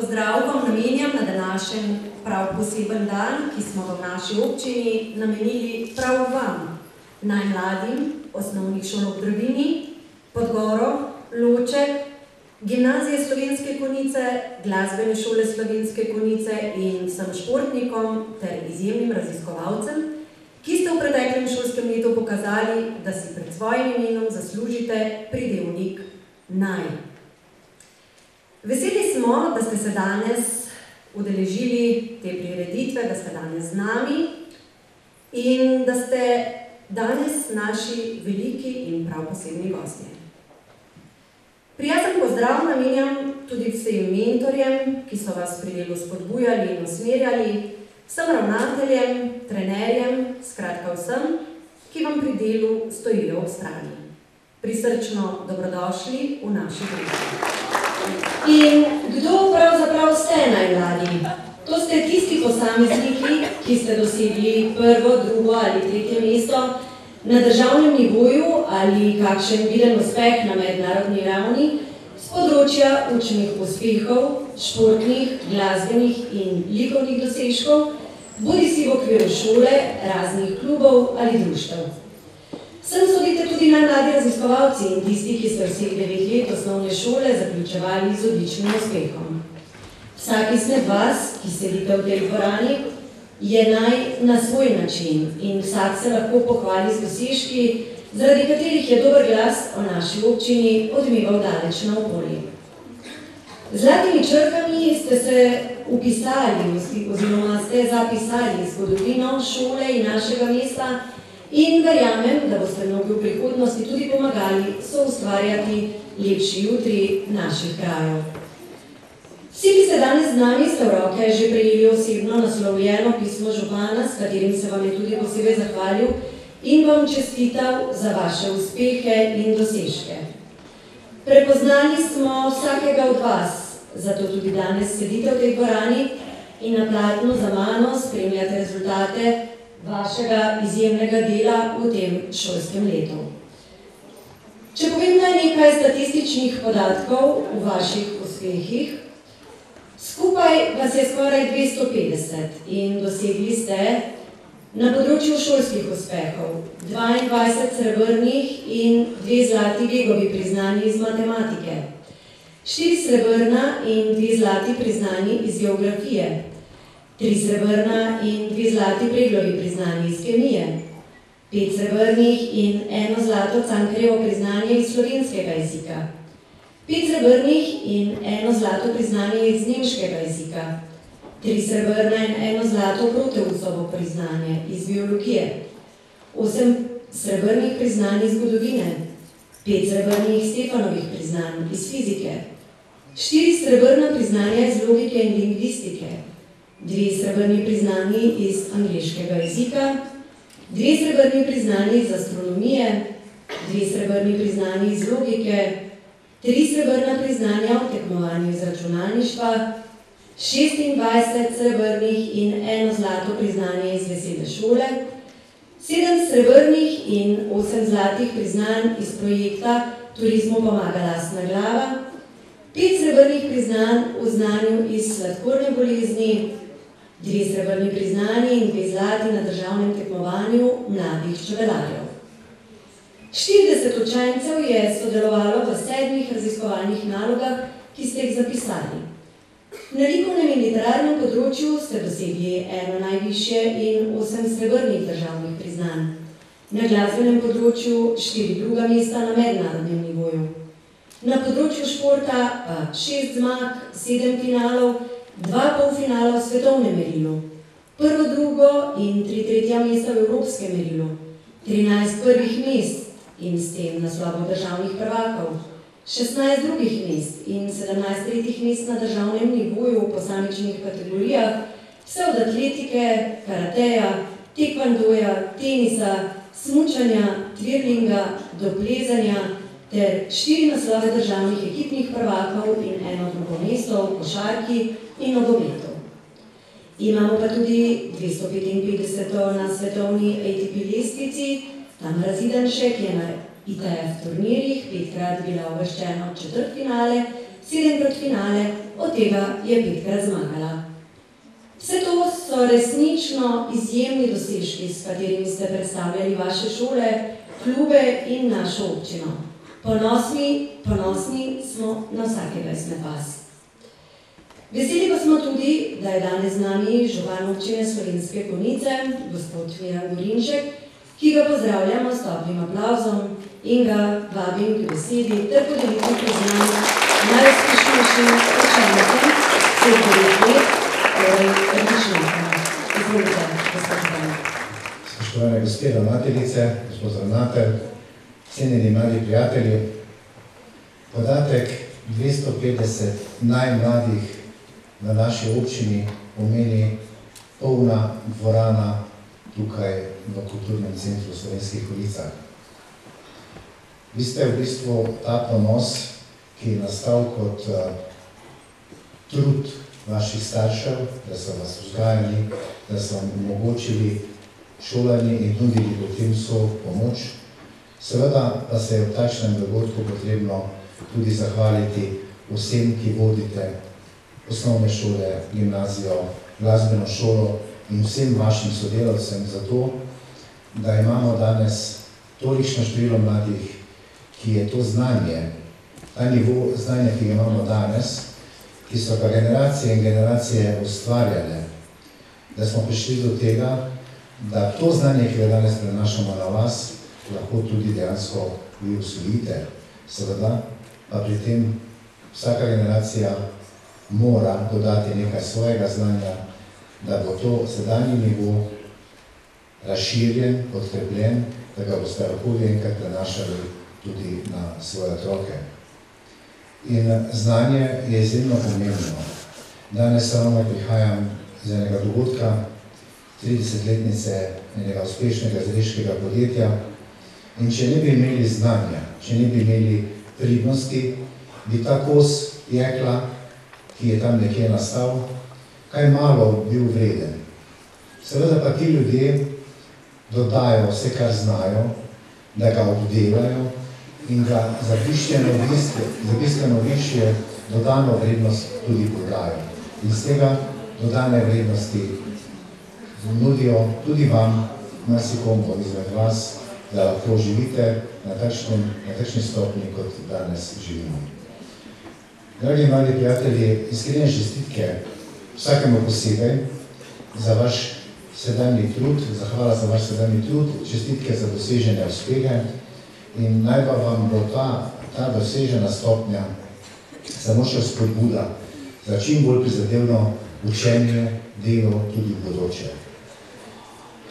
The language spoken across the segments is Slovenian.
Pozdravkom namenjam na današnjem prav poseben dan, ki smo v naši občini namenili prav vam, najmladim osnovnih šol Ob Dravinji, Pod goro, Loče, Gimnazije slovenske Konjice, Glasbene šole slovenske Konjice in vsem športnikom ter izjemnim raziskovalcem, ki ste v preteklem šolskem letu pokazali, da si pred svojim imenom zaslužite pridevnik naj. Veseli smo, da ste se danes udeležili te prireditve, da ste danes z nami in da ste danes naši veliki in prav posebni gostje. Prijazen pozdrav namenjam tudi vsem mentorjem, ki so vas pri delu spodbujali in usmerjali, vsem ravnateljem, trenerjem, skratka vsem, ki vam pri delu stojijo ob strani. Prisrčno dobrodošli v naši družbi. In kdo pravzaprav ste najmladi? To ste tisti posamezniki, ki ste dosegli prvo, drugo ali tretje mesto na državnem nivoju ali kakšen viden uspeh na mednarodni ravni s področja učnih uspehov, športnih, glasbenih in likovnih dosežkov, bodi si v okviru šole, raznih klubov ali društev. Sem sodite tudi najmladi raziskovalci in tisti, ki ste vseh 9 let osnovne šole zaključevali z odličnim uspehom. Vsak izmed vas, ki sedite v tej dvorani, je naj na svoj način in vsak se lahko pohvali z dosežki, zaradi katerih je dober glas o naši občini odmeval daleč naokoli. Z zlatimi črkami ste se upisali oziroma ste zapisali zgodovino šole in našega mesta in verjamem, da boste mnogi v prihodnosti tudi pomagali soustvarjati lepši jutri naših krajev. Vsi, ki ste danes z nami, ste v roke že prejeli osebno naslovljeno pismo župana, s katerim se vam je tudi posebej zahvalil in vam čestital za vaše uspehe in dosežke. Prepoznali smo vsakega od vas, zato tudi danes sedite v tej dvorani in na platnu za mano spremljate rezultate vašega izjemnega dela v tem šolskem letu. Če povem nekaj statističnih podatkov v vaših uspehih, skupaj vas je skoraj 250 in dosegli ste na področju šolskih uspehov 22 srebrnih in 2 zlati Gegovi priznanji iz matematike, 4 srebrna in 2 zlati priznanji iz geografije, 3 srebrna in 2 zlati Preglovi priznanji iz kemije, 5 srebrnih in 1 zlato Cankarjevo priznanje iz slovenskega jezika, 5 srebrnih in 1 zlato priznanje iz nemškega jezika, 3 srebrna in 1 zlato Proteusovo priznanje iz biologije, 8 srebrnih priznanj iz zgodovine, 5 srebrnih Stefanovih priznanj iz fizike, 4 srebrna priznanja iz logike in lingvistike, 2 srebrni priznanji iz angleškega jezika, 2 srebrni priznanji iz astronomije, 2 srebrni priznanji iz logike, 3 srebrna priznanja v tekmovanju iz računalništva, 26 srebrnih in 1 zlato priznanje iz besede šole, 7 srebrnih in 8 zlatih priznanj iz projekta Turizmu pomaga lastna glava, 5 srebrnih priznanj v znanju iz sladkorne bolezni, 2 srebrni priznanji in 2 zlati na državnem tekmovanju mladih čebelarjev. 40 učencev je sodelovalo v 7 raziskovalnih nalogah, ki ste jih zapisali. Na likovnem in literarnem področju ste dosegli 1 najvišje in 8 srebrnih državnih priznanj. Na glasbenem področju 4 druga mesta na mednarodnem nivoju. Na področju športa pa 6 zmag, 7 finalov, 2 polfinala v svetovnem merilu, 1., 2. In 3. tretja mesta v evropskem merilu, 13 prvih mest in s tem naslovov državnih prvakov, 16 drugih mest in 17 tretjih mest na državnem nivoju v posamičnih kategorijah, vse od atletike, karateja, tekvandoja, tenisa, smučanja, tvirlinga, doplezanja ter 4 naslove državnih ekipnih prvakov in 1 drugo mesto v košarki in nogometu. Imamo pa tudi 255. na svetovni ATP lestvici, tam Razidanšek je na ITF turnirjih 5-krat bila uvrščena v četrtfinale, 7-krat finale, od tega je 5-krat zmagala. Vse to so resnično izjemni dosežki, s katerimi ste predstavljali vaše šole, klube in našo občino. Ponosni smo na vsakega izmed vas. Veseli pa smo tudi, da je danes z nami župan občine slovenske Konjice, gospod Miran Gorinšek, ki ga pozdravljamo s toplim aplavzom in ga vabim k besedi ter podelitvi priznanja najuspešnejšim učencem sedmih let, torej odličnikom. Izvolite, gospod Miran. Spoštovane gospe ravnateljice, gospod ravnatelj, cenjeni mladi prijatelji, podatek 250 najmladih na naši občini pomeni polna dvorana tukaj v Kulturnem centru slovenskih Konjicah. Vi ste v bistvu ta ponos, ki je nastal kot trud vaših staršev, da so vas vzgajali, da so vam omogočili šolanje in nudili potem vso pomoč. Seveda pa se je v takšnem dogodku potrebno tudi zahvaliti vsem, ki vodite osnovne šole, gimnazijo, glasbeno šolo in vsem vašim sodelavcem za to, da imamo danes tolikšno število mladih, ki je to znanje, ta nivo znanja, ki ga imamo danes, ki so pa generacije in generacije ustvarjale, da smo prišli do tega, da to znanje, ki ga danes prenašamo na vas, lahko tudi dejansko vi usvojite. Seveda, pa pri tem vsaka generacija mora dodati nekaj svojega znanja, da bo to sedanji nivo razširjen, podkrepljen, da ga boste lahko enkrat prenašali tudi na svoje otroke. In znanje je izjemno pomembno. Danes ravno prihajam iz enega dogodka, 30-letnice enega uspešnega zreškega podjetja. In če ne bi imeli znanja, če ne bi imeli pridnosti, bi ta kos jekla, ki je tam nekje nastal, kaj malo bil vreden. Seveda pa ti ljudje dodajo vse, kar znajo, da ga obdelajo in ga za bistveno višje dodano vrednost tudi podajo. In z tega dodane vrednosti nudijo tudi vam, marsikomu izmed vas, da lahko živite na takšni stopnji, kot danes živimo. Dragi mali prijatelji, iskrene čestitke vsakemu posebej za vaš sedanji trud, zahvala za vaš sedanji trud, čestitke za dosežene uspehe in naj pa vam bo ta dosežena stopnja samo še spodbuda za čim bolj prizadevno učenje, delo tudi v bodoče.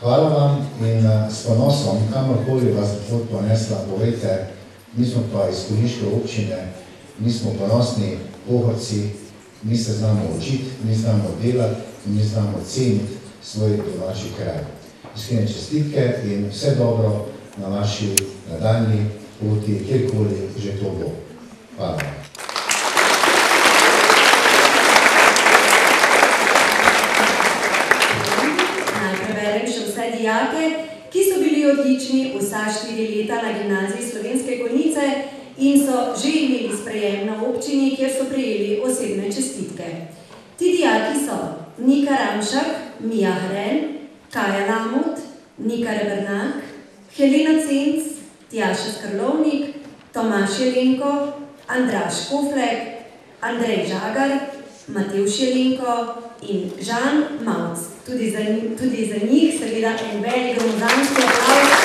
Hvala vam in s ponosom, kamorkoli vas bo pot ponesla, povejte, mi smo pa iz konjiške občine, mi smo ponosni Pohorci, mi se znamo učiti, mi znamo delati in mi znamo ceniti svoj domači kraj. Iskrene čestitke in vse dobro na vaši nadaljnji poti, kjerkoli že to bo. Hvala. Preberem še vse dijake, ki so bili odlični vsa 4 leta na Gimnaziji slovenske Konjice in so že imeli sprejem na občini, kjer so prejeli osebne čestitke. Ti dijaki so Nika Ramšak, Mija Hren, Kaja Lamut, Nika Rebrnak, Helena Cenc, Tijaša Skrlovnik, Tomaš Jelenko, Andraš Koflek, Andrej Žagar, Matev Šelenko in Žan Maus. Tudi za njih seveda en velik gromozanski aplavz.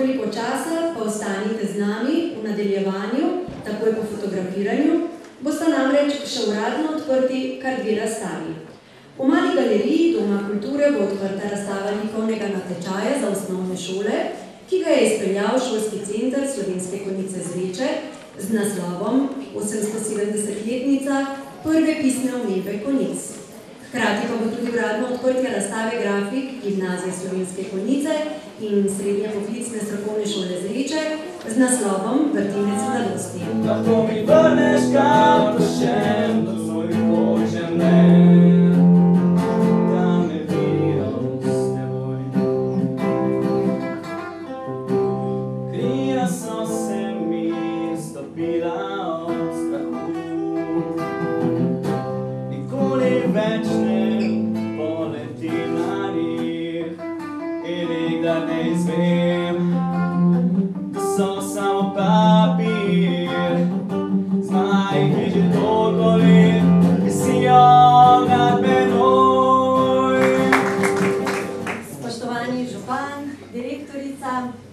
Koliko časa pa ostanite z nami v nadaljevanju, takoj po fotografiranju, bosta namreč še uradno odprti kar 2 razstavi. V mali galeriji Doma kulture bo odprta razstava likovnega natečaja za osnovne šole, ki ga je izpeljal Šolski center slovenske Konjice Zreče z naslovom 870-letnica prve pisne omembe Konjic. Hkrati pa bo tudi uradno odprtje razstave grafik Gimnazije slovenske Konjice in srednje poklicne strokovne šole Zreče z naslovom Vrtinec mladosti. Lahko mi vrneš, kar prišem do svojih počenem.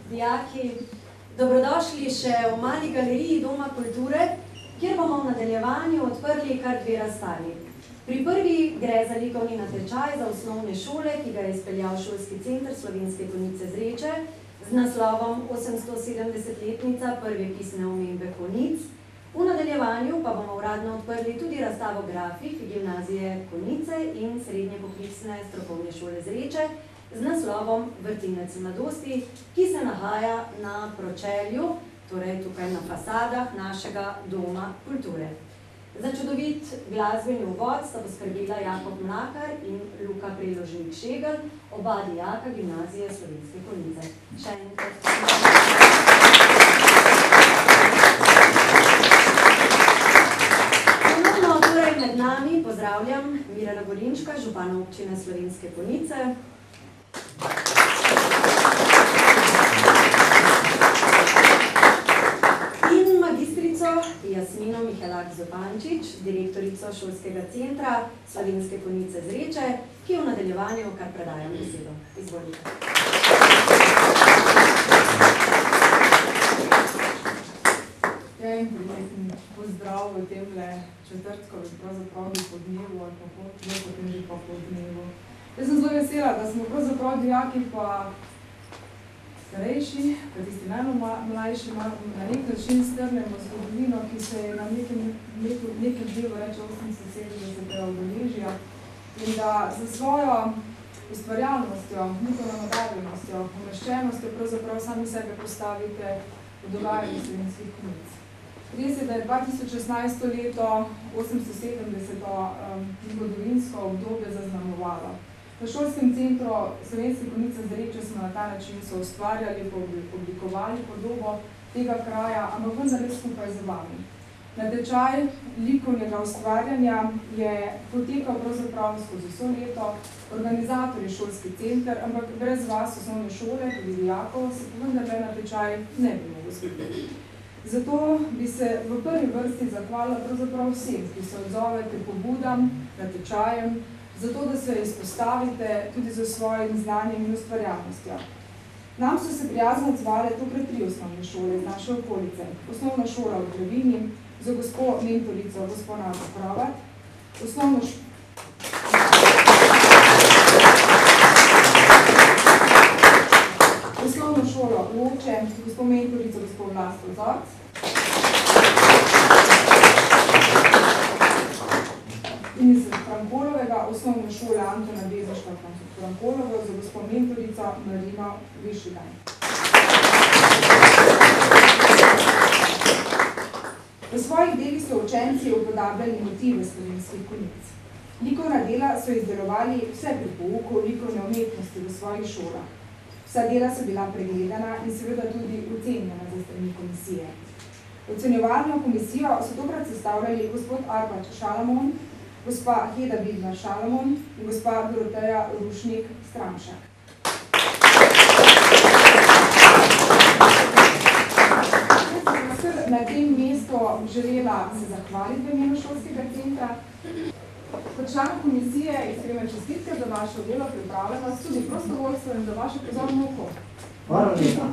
dijaki, dobrodošli še v mali galeriji Doma kulture, kjer bomo v nadaljevanju odprli kar dve razstavi. Pri prvi gre za likovni natečaj za osnovne šole, ki ga je izpeljal Šolski center slovenske Konjice Zreče z naslovom 870-letnica prve pisne omembe Konjic. V nadaljevanju pa bomo uradno odprli tudi razstavo grafik Gimnazije Konjice in srednje poklicne strokovne šole Zreče z naslovom Vrtinec mladosti, ki se nahaja na pročelju, torej tukaj na fasadah našega Doma kulture. Za čudovit glasbeni uvod sta poskrbela Jakob Mlakar in Luka Preložnik-Šegel, oba dijaka Gimnazije slovenske Konjice. Še enkrat. Torej med nami pozdravljam Mirana Gorinška, župana občine Slovenske Konjice. Jasmino Mihelak-Zopančič, direktorico Šolskega centra slovenske Konjice Zreče, ki je v nadaljevanju kar predajam besedo. Izvolite. Pozdrav v temle četrtkovi, pravzaprav dopodnevu ali potem že popodnevu. Jaz sem zelo vesela, da smo pravzaprav dijaki pa starejši, pa tisti najmlajši, na nek način strnemo zgodovino, ki se je nam nekem delu reče 870 obeležja in da za svojo ustvarjalnostjo, njihovo nadarjenostjo, umeščenostjo pravzaprav sami sebe postavite v dogajanje slovenskih Konjic. Res je, da je 2016. leto 870. zgodovinsko obdobje zaznamovalo. V Šolskem centru slovenske Konjice Zreče smo na ta način soustvarjali, oblikovali podobo tega kraja, ampak vendar je skupaj z vami. Natečaj likovnega ustvarjanja je potekal pravzaprav skozi vso leto, organizatorji Šolski center, ampak brez vas osnovne šole, tudi dijakov, vendar le natečaj ne bi mogel zgoditi. Zato bi se v prvi vrsti zahvalila pravzaprav vsem, ki se odzovete pobudam, natečajem, zato da se izpostavite tudi za svojim znanjem in ustvarjalnostjo. Nam so se prijazno odzvale tokrat tri osnovne šole iz naše okolice. Osnovna šola Ob Dravinji za gospo mentorico gospo Nato Krovar, osnovno šolo Loče gospo mentorico gospo Vlasto Zorc, in iz Frankolovega osnovna šola Antona Bezaška Frankolovega za gospo mentorica Marino Višidaj. V svojih delih so učenci upodabljali motive slovenskih Konjic. Likovna dela so izdelovali vse pri pouku likovne umetnosti v svojih šolah. Vsa dela so bila pregledana in seveda tudi ocenjena za strani komisije. Ocenjevalno komisijo so tokrat sestavljali gospod Arbat Šalomon, gospa Heda Bidnar Šalomon in gospa Doroteja Rušnik-Stramša. Jaz sem na tem mestu želela se zahvaliti v imenu Šolskega centra. Kot član komisije iskrene čestitke za vašo delo, pripravljenost, tudi prostovoljstvo in za vaše pozorno oko. Hvala lepa.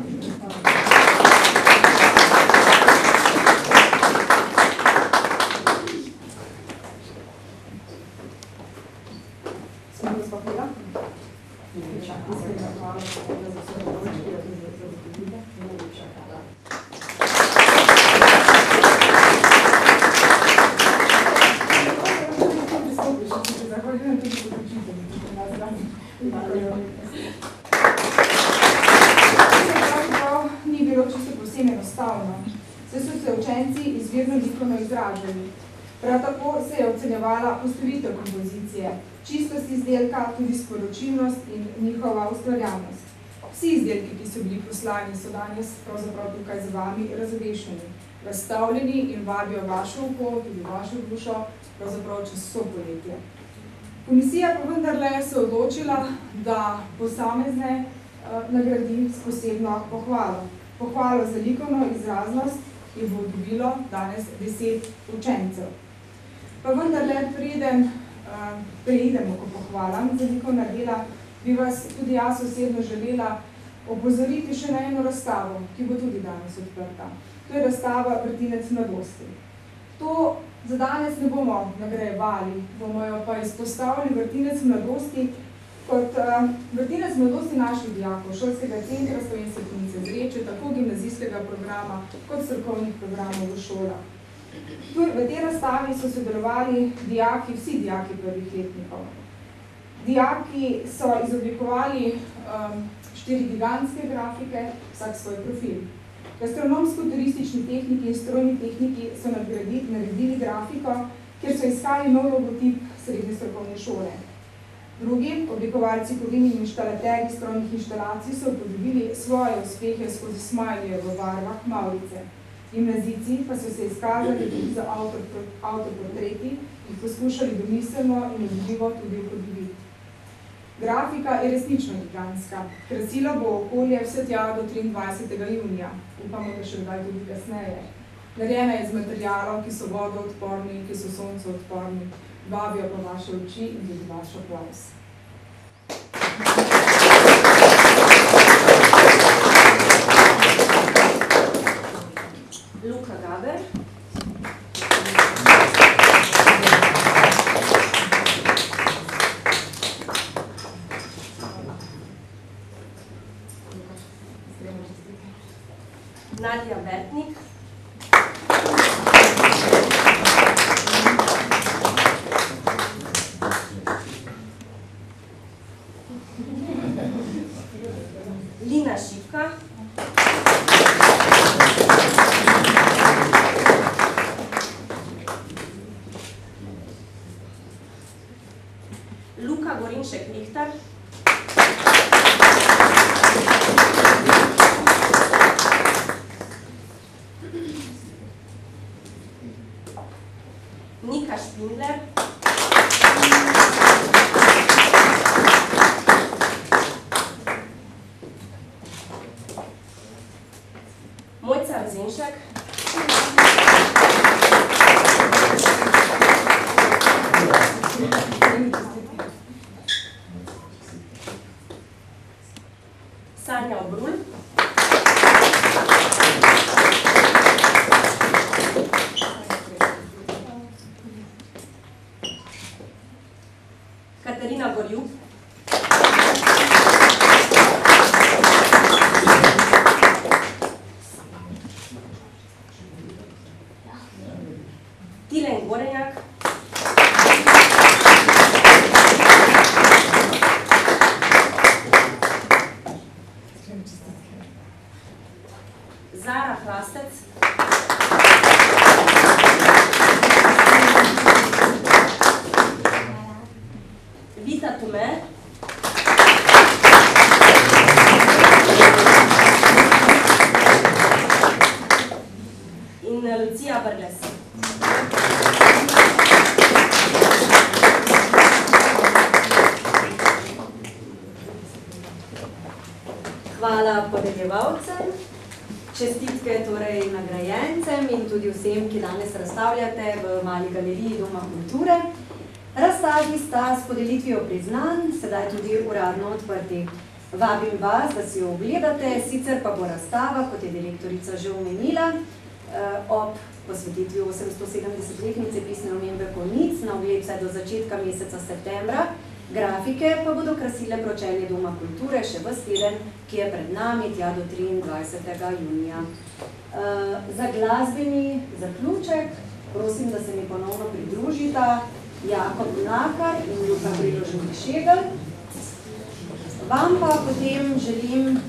Postavitev kompozicije, čistost izdelka, tudi sporočilnost in njihova ustvarjalnost. Vsi izdelki, ki so bili poslani, so danes pravzaprav tukaj z vami razvešeni, razstavljeni in vabijo vašo oko, tudi vašo dušo, pravzaprav čez vso poletje. Komisija pa vendarle se odločila, da posamezne nagradi s posebno pohvalo. Pohvalo za likovno izraznost je bo dobilo danes 10 učencev. Pa vendarle, preidemo k pohvalam za likovna dela, bi vas tudi jaz osebno želela opozoriti še na eno razstavo, ki bo tudi danes odprta. To je razstava Vrtinec mladosti. To za danes ne bomo nagrajevali, bomo jo pa izpostavili Vrtinec mladosti kot Vrtinec mladosti naših dijakov Šolskega centra slovenske Konjice Zreče, tako gimnazijskega programa kot strokovnih programov v šolah. V tej razstavi so sodelovali dijaki, vsi dijaki prvih letnikov. Dijaki so izoblikovali štiri gigantske grafike, vsak svoj profil. Gastronomsko-turistični tehniki in strojni tehniki so naredili grafiko, kjer so iskali nov logotip srednje strokovne šole. Drugi, oblikovalci kovin in inštalaterji strojnih inštalacij, so upodobili svoje uspehe skozi smajlje v barvah mavrice. Gimnazijci pa so se izkazali tudi za avtoportreti, jih poskušali domiselno in odlivo tudi upodobiti. Grafika je resnično gigantska. Krasila bo okolje vse tja do 23. junija. Upamo, da še kdaj tudi kasneje. Narejena je iz materijalov, ki so vodoodporni, ki so soncoodporni. Vabijo pa vaše oči in tudi vaš aplavz. Luka Gader. Nadja Vertnik. Lina Šipka. Luka Gorinšek Nihtar. Nika Spindler. Mojca Razinšek. Sanja Obrul. Hvala podeljevalcem, čestitke torej nagrajencem in tudi vsem, ki danes razstavljate v Mali galeriji Doma kulture. Razstavi sta s podelitvijo priznanj, sedaj tudi uradno odprti. Vabim vas, da si jo ogledate, sicer pa bo razstava, kot je direktorica že omenila, ob posvetitvi 870-letnice pisne omembe Konjic, na ogled vse do začetka meseca septembra. Grafike pa bodo krasile pročelje Doma kulture še ves teden, ki je pred nami, tja do 23. junija. Za glasbeni zaključek prosim, da se mi ponovno pridružita Jakob Mlakar in Luka Preložnik-Šegel. Vam pa potem želim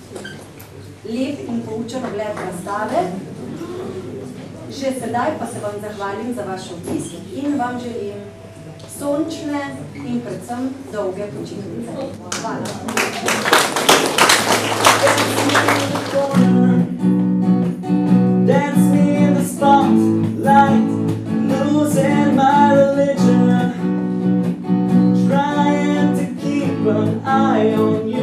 lep in poučen ogled razstave. Že sedaj pa se vam zahvalim za vaš obisk in vam želim sončne in predvsem dolge počitnice. Hvala.